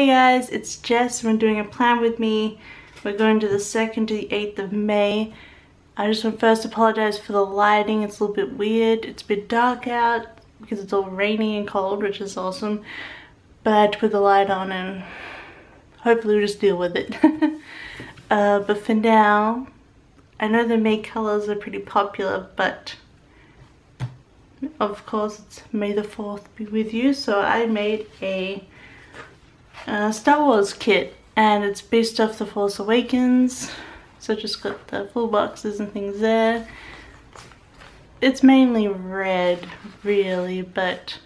Hey guys, it's Jess from Doing a Plan With Me. We're going to the 2nd to the 8th of May. I just want to first apologize for the lighting. It's a little bit weird. It's a bit dark out because it's all rainy and cold, which is awesome. But I had to put the light on and hopefully we'll just deal with it. But for now, I know the May colors are pretty popular, but of course it's May the 4th be with you. So I made a Star Wars kit and it's based off The Force Awakens, so just got the full boxes and things there. It's mainly red really, but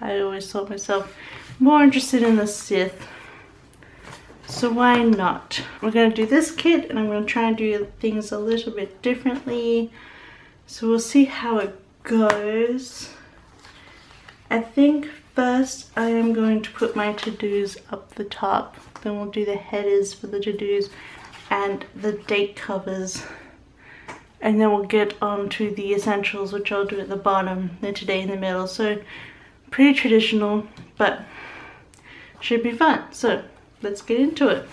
I always thought myself more interested in the Sith, so why not? We're going to do this kit and I'm going to try and do things a little bit differently, so we'll see how it goes. I think first, I am going to put my to-dos up the top, then we'll do the headers for the to-dos and the date covers, and then we'll get on to the essentials, which I'll do at the bottom, then today in the middle. So pretty traditional, but should be fun. So let's get into it.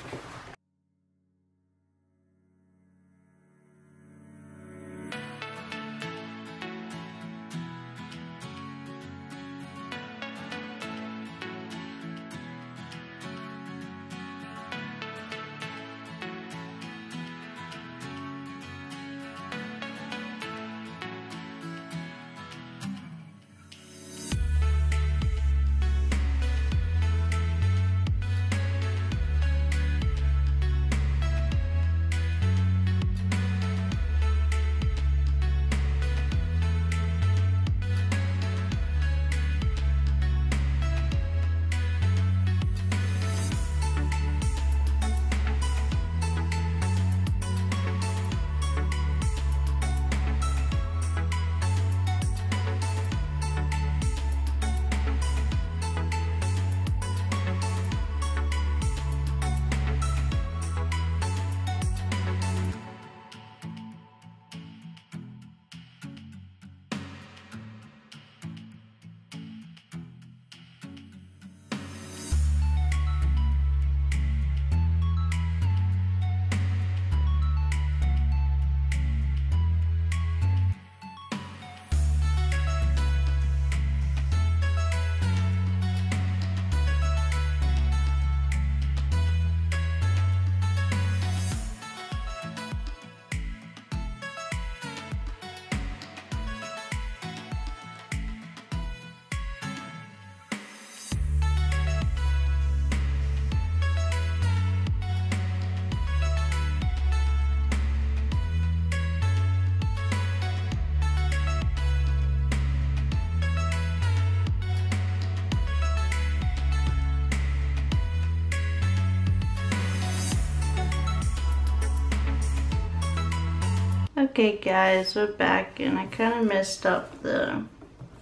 Okay guys, we're back and I kind of messed up the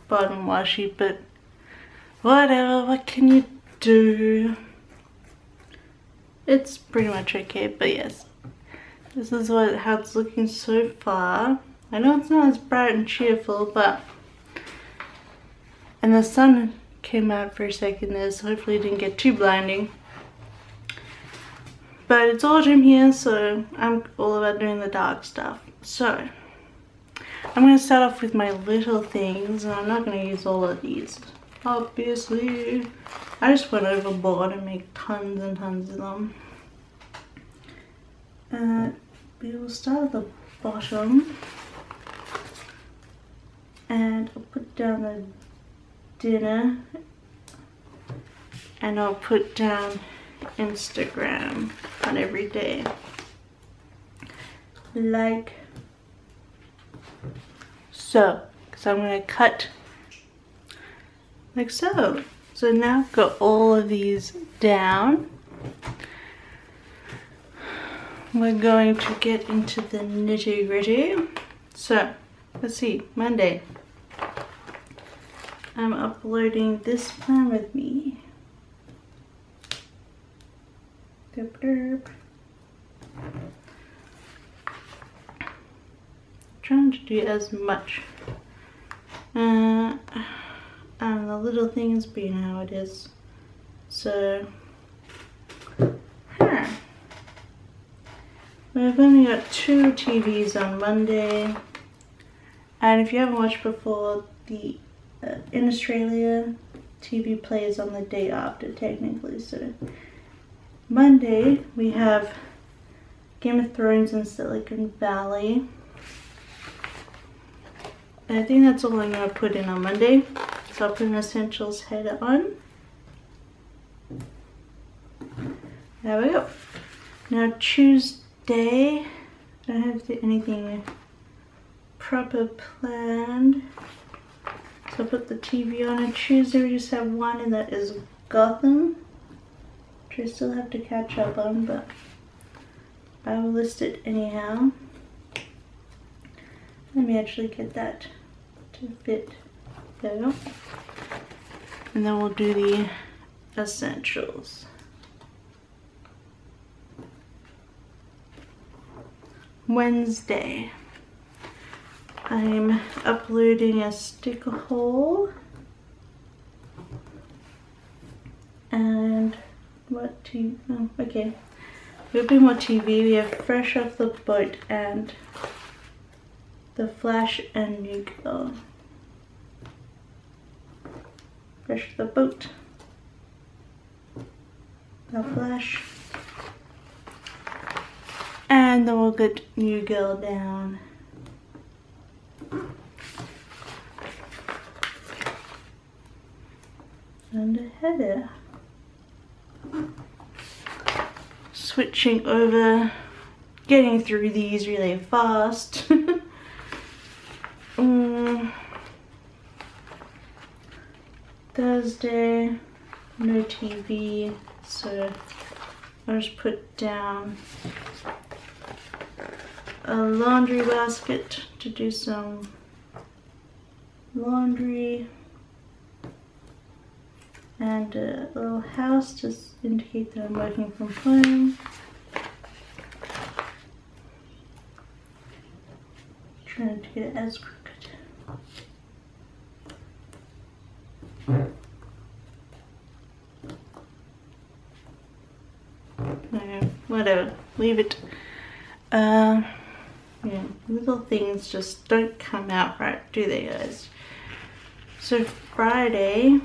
bottom washi, but whatever, what can you do? It's pretty much okay, but yes, this is how it's looking so far. I know it's not as bright and cheerful, but, and the sun came out for a second there, so hopefully it didn't get too blinding. But it's autumn here, so I'm all about doing the dark stuff. So, I'm going to start off with my little things, and I'm not going to use all of these. Obviously, I just went overboard and made tons and tons of them. We will start at the bottom, and I'll put down the dinner, and I'll put down Instagram on every day, like so, because I'm going to cut like so. So now I've got all of these down. We're going to get into the nitty-gritty. So let's see, Monday I'm uploading this plan with me. Trying to do as much and the little things being how it is, so I've only got 2 TVs on Monday. And if you haven't watched before, the in Australia, TV plays on the day after, technically. So Monday, we have Game of Thrones and Silicon Valley. I think that's all I'm going to put in on Monday. So I'll put an Essentials header on. There we go. Now Tuesday, I don't have anything proper planned. So I'll put the TV on. On Tuesday we just have one, and that is Gotham, which I still have to catch up on, but I will list it anyhow. Let me actually get that to fit. There we go. And then we'll do the Essentials. Wednesday, I'm uploading a sticker haul. And what TV? Oh, okay. We'll be more TV. We have Fresh Off the Boat and The Flash and New Girl. Fresh Off the Boat, The Flash. And then we'll get New Girl down. And a header. Switching over, getting through these really fast. Thursday, no TV, so I'll just put down a laundry basket to do some laundry, and a little house to indicate that I'm working from home. Trying to get it as crooked. No, whatever, leave it. Yeah, little things just don't come out right, do they, guys? So Friday,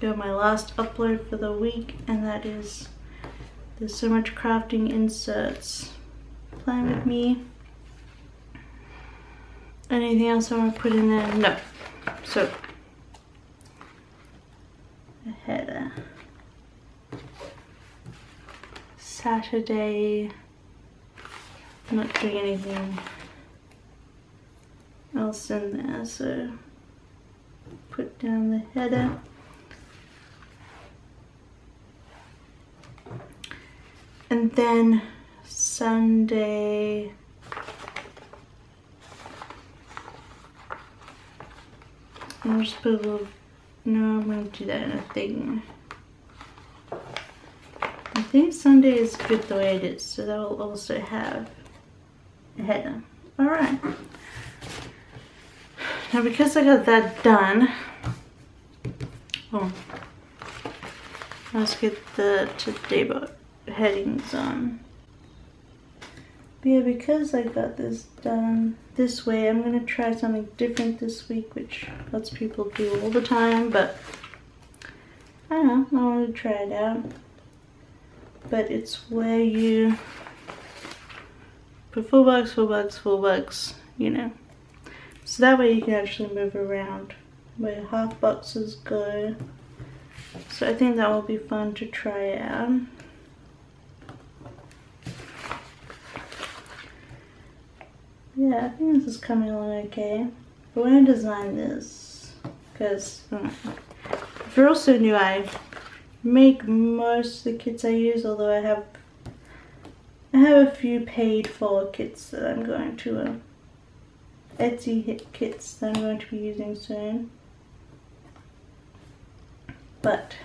go my last upload for the week, and that is There's So Much Crafting Inserts. Playing with Me. Anything else I want to put in there? No. So a header. Saturday, I'm not doing anything else in there, so put down the header. And then Sunday, I'll just put a little, no, I'm going to do that in a thing. I think Sunday is good the way it is, so that will also have a header. Alright. Now because I got that done, oh, let's get the today book headings on. But yeah, because I got this done this way, I'm going to try something different this week, which lots of people do all the time, but I don't know, I want to try it out. But it's where you put $4, $4, $4, you know. So that way you can actually move around where your half boxes go. So I think that will be fun to try out. Yeah, I think this is coming along okay. But when I designed this, because if you're also new, I make most of the kits I use, although I have a few paid for kits that I'm going to Etsy hit kits that I'm going to be using soon, but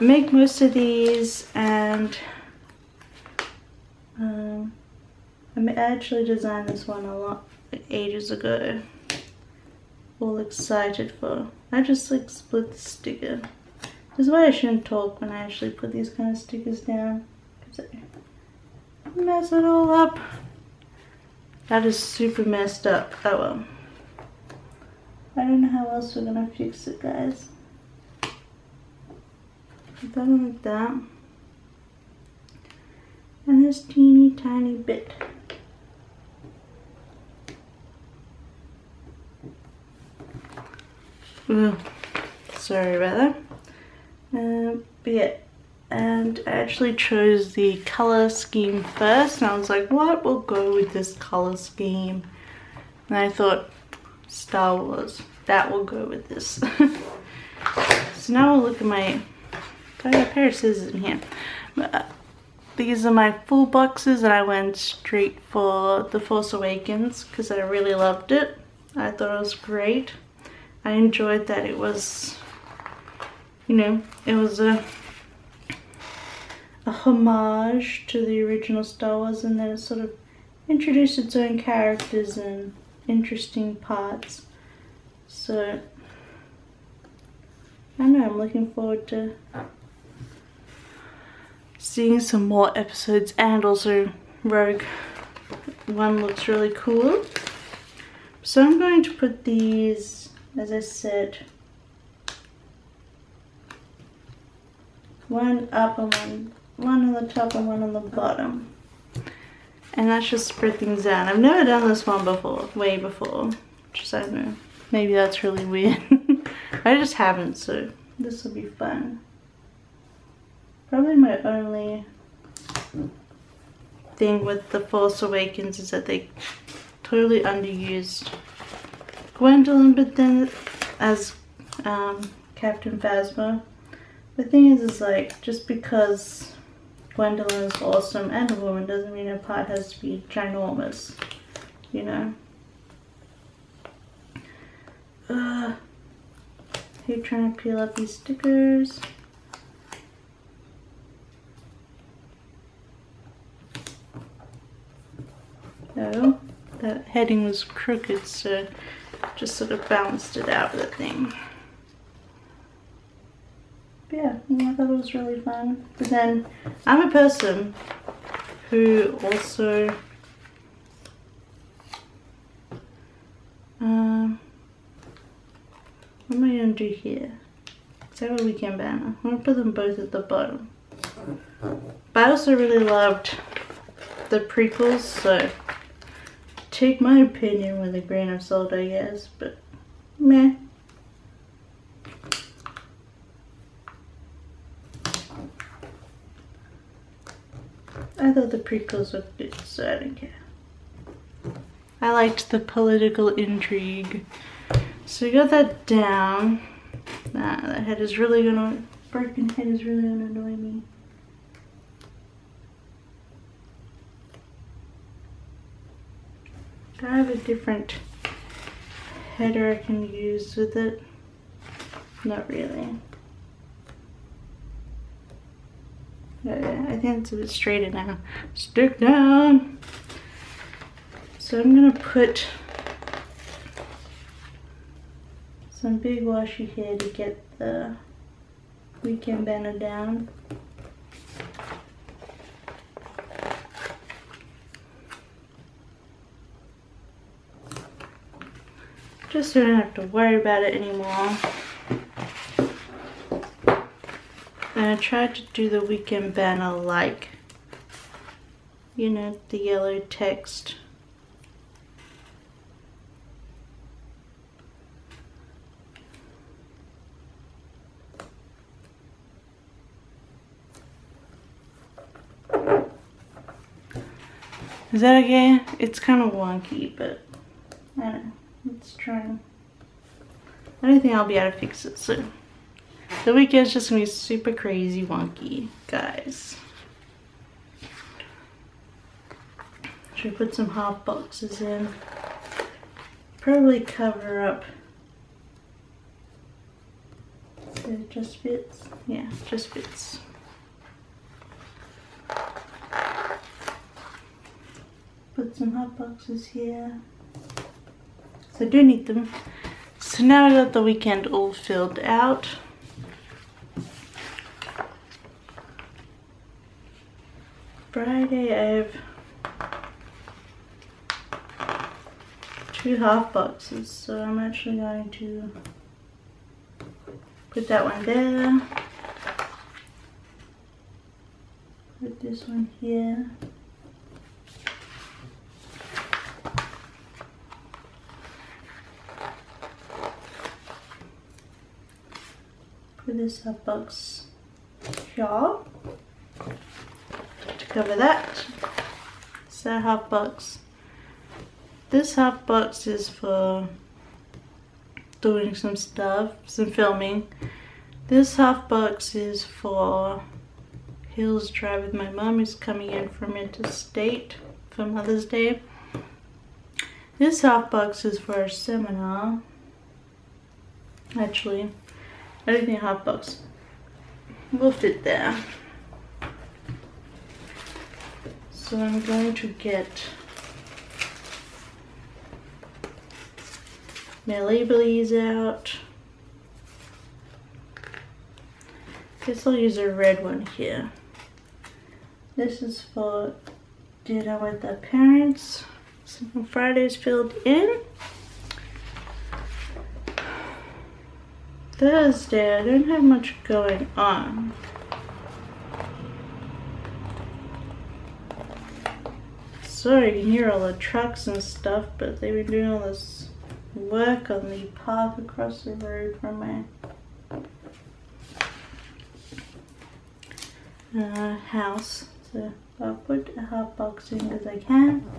I make most of these, and I actually designed this one a lot, like, ages ago, all excited for. I just like split the sticker. This is why I shouldn't talk when I actually put these kind of stickers down, because mess it all up. That is super messed up. Oh well. I don't know how else we're gonna fix it, guys. Put that on like that. And this teeny tiny bit. Ugh. Sorry about that. But yeah. And I actually chose the color scheme first, and I was like, what will go with this color scheme? And I thought, Star Wars, that will go with this. So now we'll look at my, I've got a pair of scissors in here. These are my full boxes, and I went straight for The Force Awakens because I really loved it. I thought it was great. I enjoyed that it was, you know, it was a homage to the original Star Wars, and then it sort of introduced its own characters and interesting parts. So I don't know, I'm looking forward to seeing some more episodes, and also Rogue One looks really cool. So I'm going to put these, as I said, one up and one on the top and one on the bottom, and that should spread things out. I've never done this one before, way before, just I don't know, maybe that's really weird. I just haven't, so this will be fun. Probably my only thing with The Force Awakens is that they totally underused Gwendolyn, but then as Captain Phasma. The thing is like, just because Gwendolyn is awesome and a woman doesn't mean her part has to be ginormous, you know. Keep trying to peel up these stickers. Oh, that heading was crooked, so just sort of balanced it out with the thing. Yeah, I thought it was really fun. But then I'm a person who also what am I gonna do here? Let's have a weekend banner. I'm gonna put them both at the bottom. But I also really loved the prequels, so take my opinion with a grain of salt, I guess. But meh. I thought the prequels looked good, so I don't care. I liked the political intrigue. So we got that down. Nah, that head is really gonna, broken head is really gonna annoy me. Do I have a different header I can use with it? Not really. I think it's a bit straighter now. Stick down! So I'm gonna put some big washi here to get the weekend banner down. Just so I don't have to worry about it anymore. And I tried to do the weekend banner like, you know, the yellow text. Is that okay? It's kind of wonky, but I don't know. Let's try. I don't think I'll be able to fix it soon. The weekend's just gonna be super crazy wonky, guys. Should we put some half boxes in? Probably cover up. It just fits. Yeah, it just fits. Put some half boxes here. So I do need them. So now I got the weekend all filled out. Friday I have 2 half boxes, so I'm actually going to put that one there, put this one here. This half box here to cover that. So half box. This half box is for doing some stuff, some filming. This half box is for Hills Drive with my mum, who's coming in from interstate for Mother's Day. This half box is for a seminar. Actually, I don't think half box will fit there. So I'm going to get my labelies out. Guess I'll use a red one here. This is for dinner with the parents. So Friday's filled in. Thursday, I don't have much going on. Sorry, you can hear all the trucks and stuff, but they've been doing all this work on the path across the road from my house. So I'll put a half box in as I can.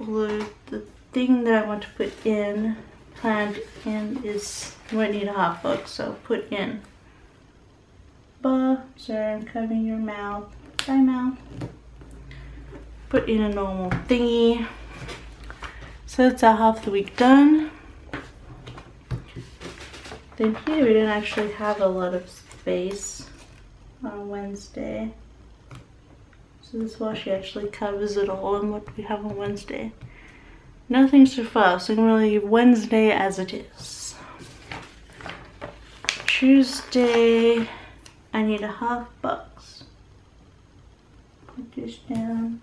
Although the thing that I want to put in, planned in, is, I won't need a half box, so put in. But, sorry, I'm covering your mouth. Bye, mouth. Put in a normal thingy. So that's our half the week done. Then here we don't actually have a lot of space on Wednesday. So this washi actually covers it all and what we have on Wednesday. Nothing so far, so I'm going to leave Wednesday as it is. Tuesday, I need a half box. Put this down.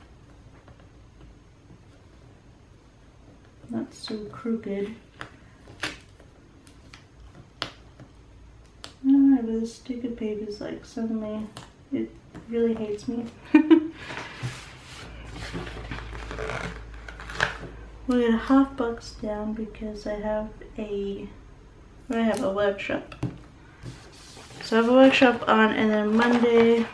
Not so crooked. Oh, but the sticker paper is like suddenly, it really hates me. We'll get a half box down because I have a workshop. So I have a workshop on, and then Monday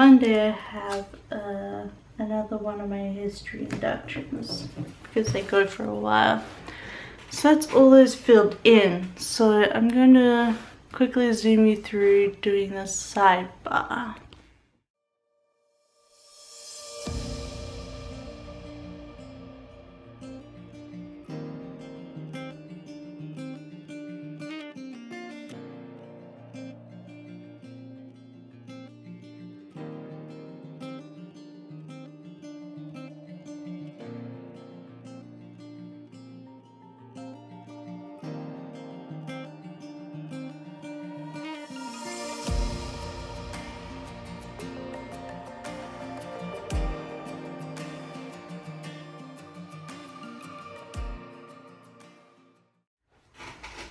I have another one of my history inductions because they go for a while. So that's all those filled in. So I'm going to quickly zoom you through doing the sidebar.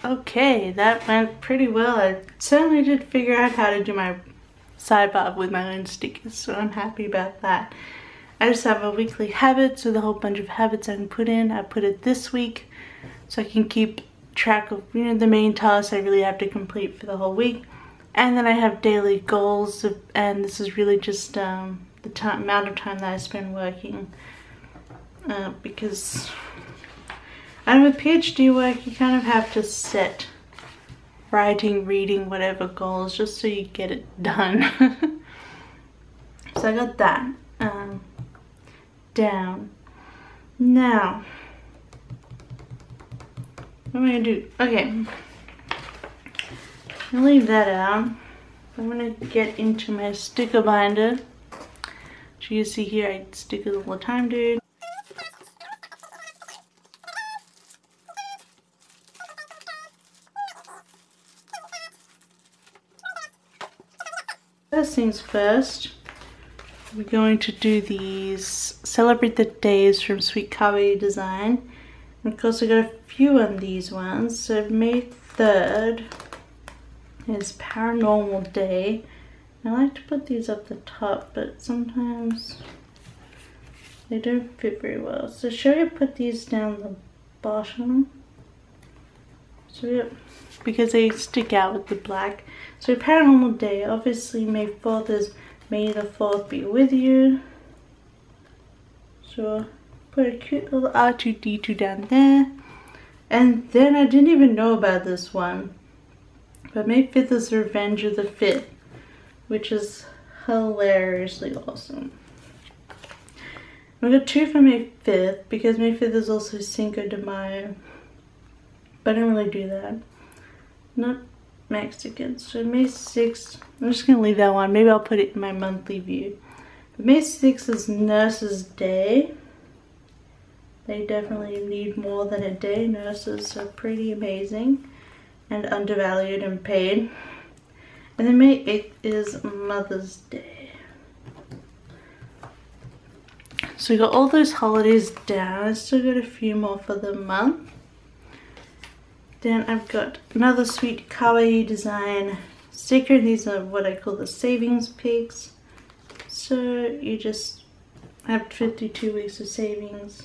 Okay, that went pretty well. I certainly did figure out how to do my sidebar with my own stickers, so I'm happy about that. I just have a weekly habits with a whole bunch of habits I can put in. I put it this week so I can keep track of, you know, the main tasks I really have to complete for the whole week. And then I have daily goals, and this is really just the amount of time that I spend working because... And with PhD work, you kind of have to set writing, reading, whatever goals, just so you get it done. So I got that down. Now, what am I gonna do? Okay, I'm gonna leave that out. I'm gonna get into my sticker binder. So you see here, I stickers all the time, dude. things first, we're going to do these Celebrate the Days from Sweet Kawaii Design. And of course, I got a few on these ones. So May 3rd is Paranormal Day. I like to put these up the top, but sometimes they don't fit very well. So should I put these down the bottom? So yep, because they stick out with the black. So Paranormal Day, obviously May 4th is May the 4th be with you. So put a cute little R2-D2 down there. And then I didn't even know about this one, but May 5th is Revenge of the 5th, which is hilariously awesome. We got two for May 5th, because May 5th is also Cinco de Mayo, but I don't really do that. Not Mexican. So May 6th, I'm just going to leave that one. Maybe I'll put it in my monthly view. But May 6th is Nurses Day. They definitely need more than a day. Nurses are pretty amazing and undervalued and paid. And then May 8th is Mother's Day. So we got all those holidays down. I still got a few more for the month. Then I've got another Sweet Kawaii Design sticker, and these are what I call the savings pigs. So you just have 52 weeks of savings.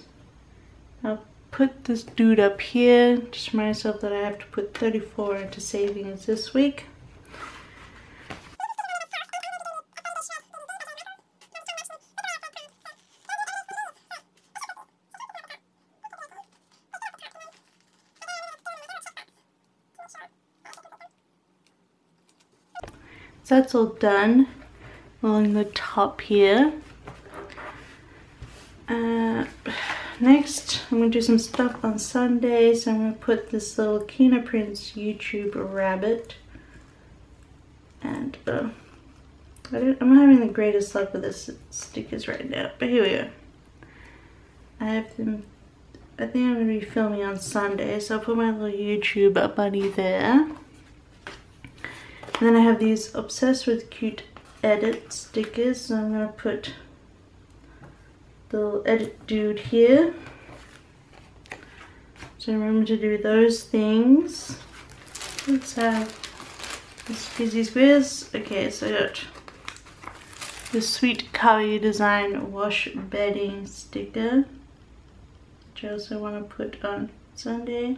I'll put this dude up here, just remind myself that I have to put 34 into savings this week. That's all done along the top here. Next I'm going to do some stuff on Sunday, so I'm going to put this little Keena Prints YouTube rabbit, and I'm not having the greatest luck with this stickers right now, but here we go. I think I'm going to be filming on Sunday, so I'll put my little YouTube bunny there. And then I have these Obsessed with Cute Edit stickers, so I'm going to put the little edit dude here. So remember to do those things. Let's have this fizzy squares. Okay, so I got the Sweet Kawaii Design Wash Bedding sticker, which I also want to put on Sunday.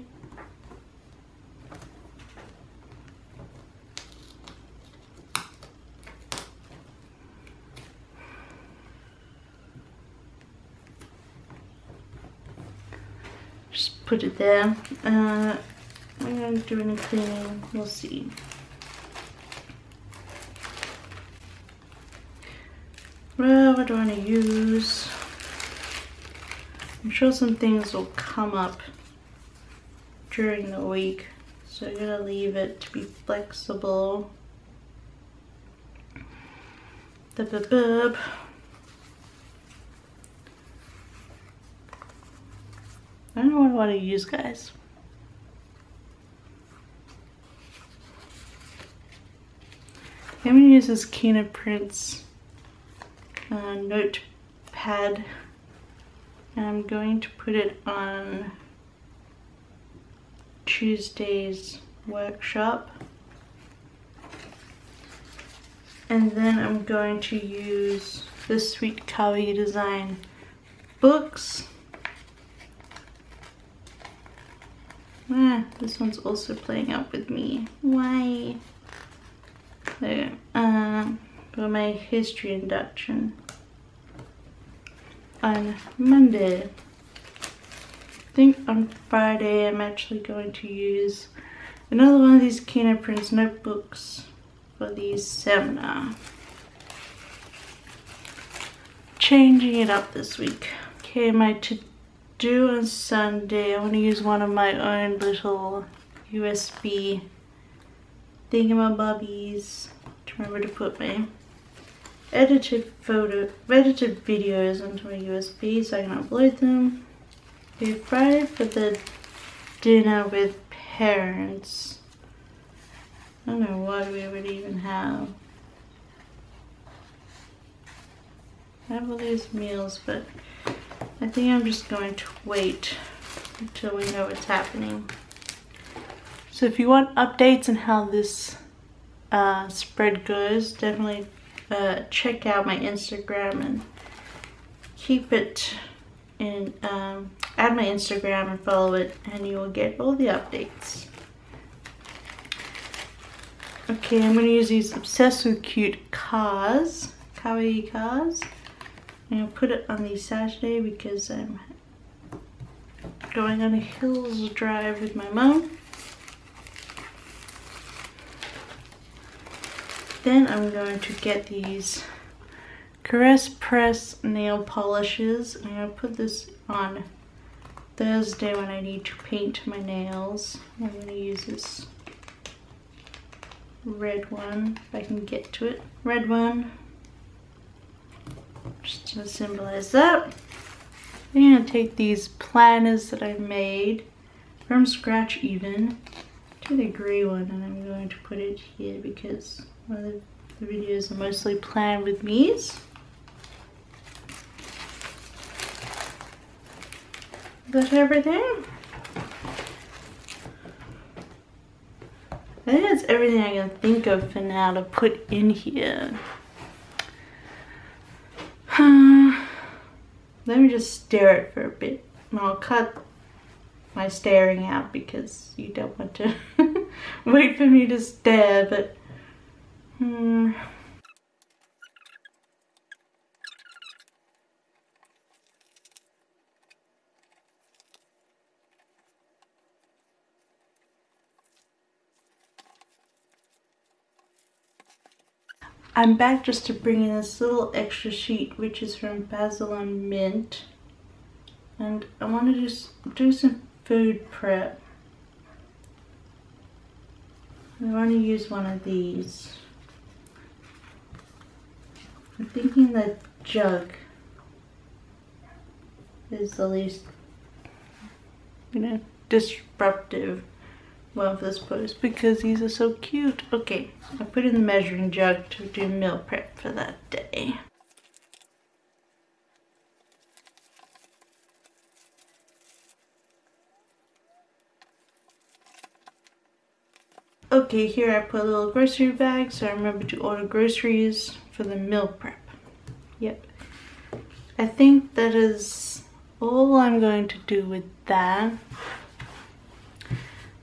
Put it there. I'm going to do any cleaning, we'll see. Well, what do I want to use? I'm sure some things will come up during the week, so I'm going to leave it to be flexible. I don't know what I want to use, guys. I'm going to use this Keena Prints notepad, and I'm going to put it on Tuesday's workshop. And then I'm going to use the Sweet Kawaii Design books. Ah, this one's also playing up with me. Why? There. For my history induction on Monday. I think on Friday I'm actually going to use another one of these Keena Prints notebooks for the seminar. Changing it up this week. Okay, my to do on Sunday, I want to use one of my own little USB thingamabobbies to remember to put my edited videos onto my USB so I can upload them. Okay, Friday for the dinner with parents. I don't know why we would even have I have all these meals, but I think I'm just going to wait until we know what's happening. So if you want updates on how this spread goes, definitely check out my Instagram and keep it in, add my Instagram and follow it, and you will get all the updates. Okay, I'm going to use these Obsessed with Cute cars, kawaii cars. I'm going to put it on the Saturday because I'm going on a hills drive with my mom. Then I'm going to get these Caress Press nail polishes. I'm going to put this on Thursday when I need to paint my nails. I'm going to use this red one, if I can get to it. Red one. Just to symbolize that. I'm going to take these planners that I made from scratch even to the grey one, and I'm going to put it here because one of the videos are mostly planned with me's. Is that everything? I think that's everything I can think of for now to put in here. Let me just stare at it for a bit, and I'll cut my staring out because you don't want to wait for me to stare, but I'm back just to bring in this little extra sheet, which is from Basil and Mint, and I want to just do some food prep. I want to use one of these. I'm thinking the jug is the least, disruptive one for this post because these are so cute. Okay, I put in the measuring jug to do meal prep for that day. Okay, here I put a little grocery bag so I remember to order groceries for the meal prep. Yep. I think that is all I'm going to do with that.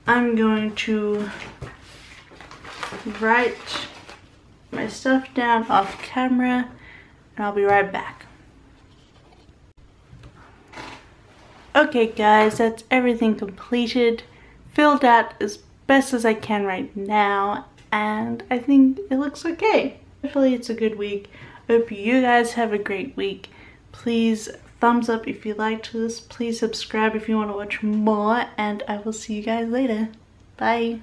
I'm going to write my stuff down off camera and I'll be right back. Okay guys, that's everything completed, filled out as best as I can right now, and I think it looks okay. Hopefully it's a good week. Hope you guys have a great week. Please thumbs up if you liked this. Please subscribe if you want to watch more, and I will see you guys later. Bye.